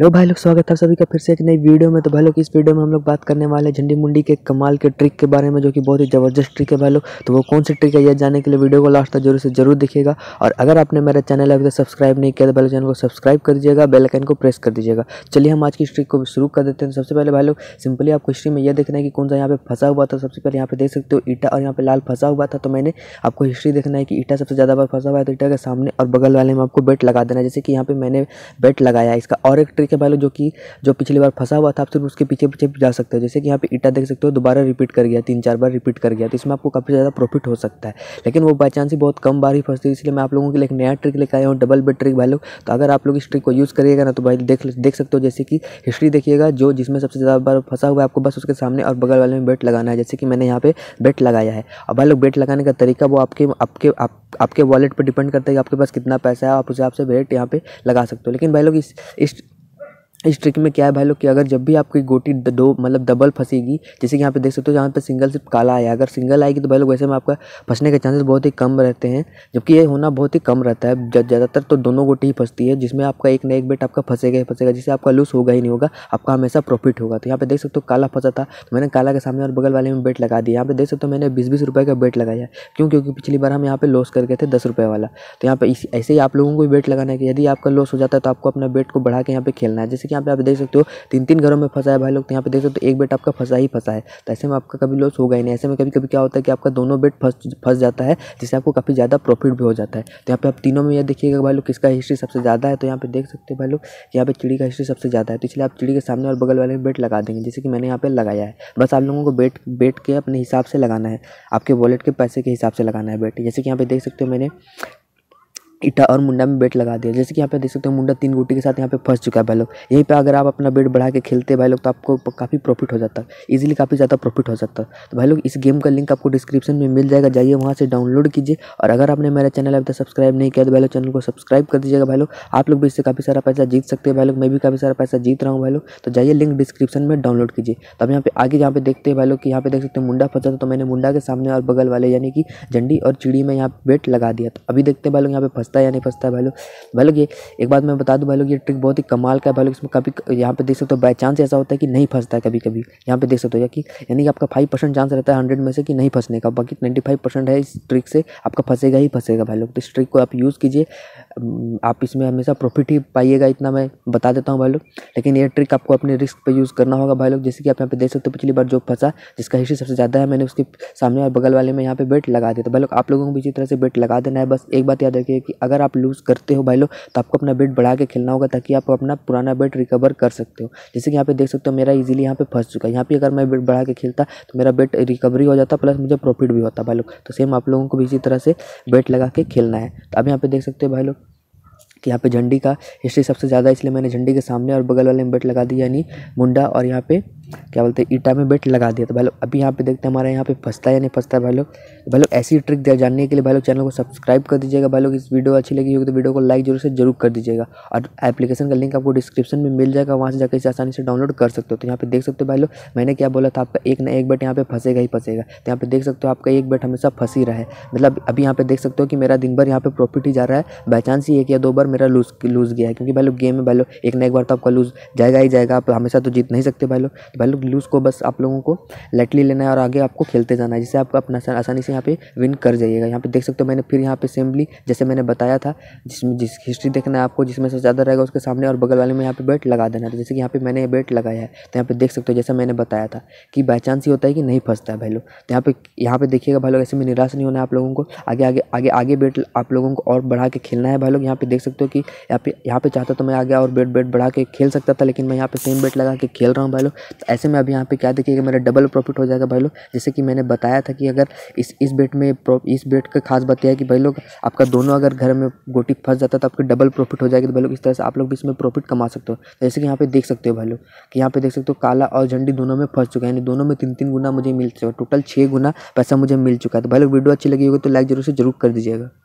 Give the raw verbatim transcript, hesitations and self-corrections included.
Hello भाई लोग, स्वागत है आप सभी का फिर से एक नई वीडियो में। तो भाई लोग इस वीडियो में हम लोग बात करने वाले हैं झंडी मुंडी के कमाल के ट्रिक के बारे में, जो कि बहुत ही ज़बरदस्त ट्रिक है भाई लोग। तो वो कौन सी ट्रिक है यह जानने के लिए वीडियो को लास्ट तक जरूर से जरूर देखिएगा। और अगर आपने मेरा चैनल अभी तक सब्सक्राइब नहीं किया तो भाई लोग चैनल को सब्सक्राइब कर दीजिएगा, बेल आइकन को प्रेस कर दीजिएगा। चलिए हम आज की ट्रिक को शुरू कर देते हैं। सबसे पहले भाई लोग सिंपली आपको हिस्ट्री में यह देखना है कि कौन सा यहाँ पे फंसा हुआ था। सबसे पहले यहाँ पे देख सकते हो ईटा और यहाँ पे लाल फंसा हुआ था। तो मैंने आपको हिस्ट्री देखना है कि ईटा सबसे ज़्यादा बार फंसा हुआ है। तो ईटा के सामने और बगल वाले में आपको बेट लगा देना, जैसे कि यहाँ पे मैंने बेट लगाया। इसका और एक के भाई लोग जो कि जो पिछली बार फंसा हुआ था आप सिर्फ उसके पीछे पीछे जा सकते हो। जैसे कि यहाँ पे ईटा देख सकते हो दोबारा रिपीट कर गया, तीन चार बार रिपीट कर गया। तो इसमें आपको काफ़ी ज़्यादा प्रॉफिट हो सकता है, लेकिन वो बाई चांस ही बहुत कम बार ही फंसती है। इसलिए मैं आप लोगों के लिए एक नया ट्रिक लेकर आया हूँ, डबल बेट ट्रिक भाई लोग। तो अगर आप लोग इस ट्रिक को यूज़ करिएगा ना तो भाई देख देख सकते हो, जैसे कि हिस्ट्री देखिएगा जो जिसमें सबसे ज़्यादा बार फंसा हुआ है, आपको बस उसके सामने और बगल वाले में बेट लगाना है। जैसे कि मैंने यहाँ पे बेट लगाया है। अब भाई लोग बेट लगाने का तरीका वो आपके आपके आपके वॉलेट पर डिपेंड करता है कि आपके पास कितना पैसा है, आप उस हिसाब से बेट यहाँ पे लगा सकते हो। लेकिन भाई लोग इस इस ट्रिक में क्या है भाई लोग कि अगर जब भी आपकी गोटी दो मतलब डबल फंसेगी, जैसे कि यहाँ पे देख सकते हो जहाँ पे सिंगल सिर्फ काला आया, अगर सिंगल आएगी तो भाई लोग वैसे में आपका फंसने के चांसेस बहुत ही कम रहते हैं, जबकि ये होना बहुत ही कम रहता है। ज़्यादातर तो दोनों गोटी ही फंसती है, जिसमें आपका एक ना एक बेट आपका फंसेगा ही फंसेगा, जिससे आपका लूस होगा ही नहीं होगा, आपका हमेशा प्रॉफिट होगा। तो यहाँ पे देख सकते हो काला फंसा था तो मैंने काला के सामने और बगल वाले में बेट लगा दिया। यहाँ पे देख सकते हो मैंने बीस बीस रुपये का बेट लगाया, क्यों? क्योंकि पिछली बार हम यहाँ पे लॉस कर गए थे दस रुपये वाला। तो यहाँ पे ऐसे ही आप लोगों को भी बेट लगाना है कि यदि आपका लॉस हो जाता है तो आपको अपना बेट को बढ़ा के यहाँ पे खेलना है। जैसे यहाँ पे आप देख सकते हो तीन तीन घरों में फंसा है भाई लोग। तो यहाँ पे देख सकते हो एक बेट आपका फंसा ही फंसा है, तो ऐसे में आपका कभी लॉस होगा ही नहीं। ऐसे में कभी कभी क्या होता है कि आपका दोनों बेट फंस फंस जाता है, जिससे आपको काफ़ी ज़्यादा प्रॉफिट भी हो जाता है। तो यहाँ पे आप तीनों में यह देखिएगा भाई लोग किसका हिस्ट्री सबसे ज़्यादा है। तो यहाँ पे देख सकते हो भाई लोग यहाँ पे चिड़ी का हिस्ट्री सबसे ज़्यादा है, तो इसलिए आप चिड़ी के सामने और बगल वाले में बेट लगा देंगे, जैसे कि मैंने यहाँ पे लगाया है। बस आप लोगों को बेट बेट के अपने हिसाब से लगाना है, आपके वॉलेट के पैसे के हिसाब से लगाना है बेट। जैसे कि यहाँ पे देख सकते हो मैंने ईटा और मुंडा में बेट लगा दिया। जैसे कि यहाँ पे देख सकते हो मुंडा तीन गोटी के साथ यहाँ पे फंस चुका है भाई लोग। यहीं पे अगर आप अपना बेट बढ़ा के खेलते भाई लोग तो आपको काफ़ी प्रॉफिट हो जाता है, इजीली काफ़ी ज़्यादा प्रॉफिट हो जाता है। तो भाई लोग इस गेम का लिंक आपको डिस्क्रिप्शन में मिल जाएगा, जाइए वहाँ से डाउनलोड कीजिए। और अगर आपने मेरा चैनल अभी तक सब्सक्राइब नहीं किया तो भाई लोग चैनल को सब्सक्राइब कर दीजिएगा भाई लोग। आप लोग भी इससे काफ़ी सारा पैसा जीत सकते हैं भाई लोग, मैं भी काफ़ी सारा पैसा जीत रहा हूँ भाई लोग। तो जाइए लिंक डिस्क्रिप्शन में डाउनलोड कीजिए। तो अब यहाँ पे आगे यहाँ पे देखते हैं भाई लोग कि यहाँ पे देख सकते हो मुंडा फंसा था, तो मैंने मुंडा के सामने और बगल वाले यानी कि झंडी और चिड़ी में यहाँ बेट लगा दिया। तो अभी देखते हैं भाई लोग यहाँ पे है या नहीं फंसता है भाई लोग। भाई लोग ये एक बात मैं बता दूं भाई लोग, ये ट्रिक बहुत ही कमाल का है भाई लोग। इसमें कभी यहाँ पे देख सकते हो बाय चांस ऐसा होता है कि नहीं फंसता है, कभी कभी यहाँ पे देख सकते हो या कि यानी कि आपका फाइव परसेंट चांस रहता है हंड्रेड में से कि नहीं फंसने का, बाकी नाइन्टी फाइव परसेंट है इस ट्रिक से आपका फंसेगा ही फंसेगा भाई लोग। तो इस ट्रिक को आप यूज़ कीजिए, आप इसमें हमेशा प्रॉफिट ही पाइएगा, इतना मैं बता देता हूँ भाई लोग। लेकिन ये ट्रिक आपको अपने रिस्क पर यूज़ करना होगा भाई लोग। जैसे कि आप यहाँ पे देख सकते हो पिछली बार जो फंसा जिसका हिस्ट्री सबसे ज़्यादा है, मैंने उसके सामने और बगल वाले में यहाँ पे बेट लगा दिया। तो भाई लोग आप लोगों को भी इसी तरह से बेट लगा देना है। बस एक बात याद रखिए कि अगर आप लूज़ करते हो भाई लोग तो आपको अपना बेट बढ़ा के खेलना होगा, ताकि आप अपना पुराना बेट रिकवर कर सकते हो। जैसे कि यहाँ पे देख सकते हो मेरा इजीली यहाँ पे फंस चुका है। यहाँ पे अगर मैं बेट बढ़ा के खेलता तो मेरा बेट रिकवरी हो जाता, प्लस मुझे प्रॉफिट भी होता भाई लोग। तो सेम आप लोगों को भी इसी तरह से बेट लगा के खेलना है। तो अब यहाँ पे देख सकते हो भाई लोग कि यहाँ पे झंडी का हिस्ट्री सबसे ज़्यादा, इसलिए मैंने झंडी के सामने और बगल वाले में बेट लगा दिया, यानी मुंडा और यहाँ पे क्या बोलते हैं ईटा में बेट लगा दिया। तो भाई लोग अभी यहाँ पे देखते हैं हमारे यहाँ पे फंसता है या नहीं फंसता है भाई लोग। भाई लोग ऐसी ट्रिक जानने के लिए भाई लोग चैनल को सब्सक्राइब कर दीजिएगा भाई लोग। इस वीडियो अच्छी लगी होगी तो वीडियो को लाइक जरूर से जरूर कर दीजिएगा। और एप्लीकेशन का लिंक आपको डिस्क्रिप्शन में मिल जाएगा, वहाँ से जाकर इसे आसानी से डाउनलोड कर सकते हो। तो यहाँ पे देख सकते हो भाई लोग मैंने क्या बोला था, आपका एक ना एक बेट यहाँ पे फंसेगा ही फंसेगा। तो यहाँ पे देख सकते हो आपका एक बेट हमेशा फंस ही रहा है। मतलब अभी यहाँ पे देख सकते हो कि मेरा दिन भर यहाँ पे प्रॉफिट ही जा रहा है, बाई चांस ही एक या दो बार मेरा लूज लूज गया है। क्योंकि भाई लोग गेम में भाई लोग एक ना एक बार तो आपका लूज जाएगा ही जाएगा, आप हमेशा तो जीत नहीं सकते भाई लोग। भाई लोग लूज को बस आप लोगों को लाइटली लेना है और आगे आपको खेलते जाना है, जिससे आप अपना आसानी से यहाँ पे विन कर जाइएगा। यहाँ पे देख सकते हो मैंने फिर यहाँ पे सिंपली जैसे मैंने बताया था, जिसमें जिस हिस्ट्री देखना है आपको जिसमें सबसे ज़्यादा रहेगा उसके सामने और बगल वाले में यहाँ पे बेट लगा देना है। तो जैसे कि यहाँ पे मैंने बेट लगाया है तो यहाँ पे देख सकते हो जैसा मैंने बताया था कि बाई चांस ही होता है कि नहीं फंसता है भाई लोग। तो यहाँ पे यहाँ पे देखिएगा भाई लोग, ऐसे में निराश नहीं होना है आप लोगों को, आगे आगे आगे आगे बेट आप लोगों को और बढ़ा के खेलना है भाई लोग। यहाँ पे देख सकते हो कि यहाँ पे यहाँ पे चाहता तो मैं आगे और बेट बेट बढ़ा के खेल सकता था, लेकिन मैं यहाँ पे सेम बेट लगा के खेल रहा हूँ भाई लोग। तो ऐसे में अभी यहाँ पे क्या देखिएगा मेरा डबल प्रॉफिट हो जाएगा भाई लोग। जैसे कि मैंने बताया था कि अगर इस इस बेट में इस बेट का खास बात यह है कि भाई लोग आपका दोनों अगर घर में गोटी फंस जाता तो आपके डबल प्रॉफिट हो जाएगी। तो भाई लोग इस तरह से आप लोग भी इसमें प्रॉफिट कमा सकते हो। तो जैसे कि यहाँ पे देख सकते हो भाई लोग कि यहाँ पे देख सकते हो काला और झंडी दोनों में फंस चुका है, यानी दोनों में तीन तीन गुना मुझे मिल चुका, टोटल छः गुना पैसा मुझे मिल चुका है। तो भाई लोग वीडियो अच्छी लगी होगी तो लाइक जरूर से जरूर कर दीजिएगा।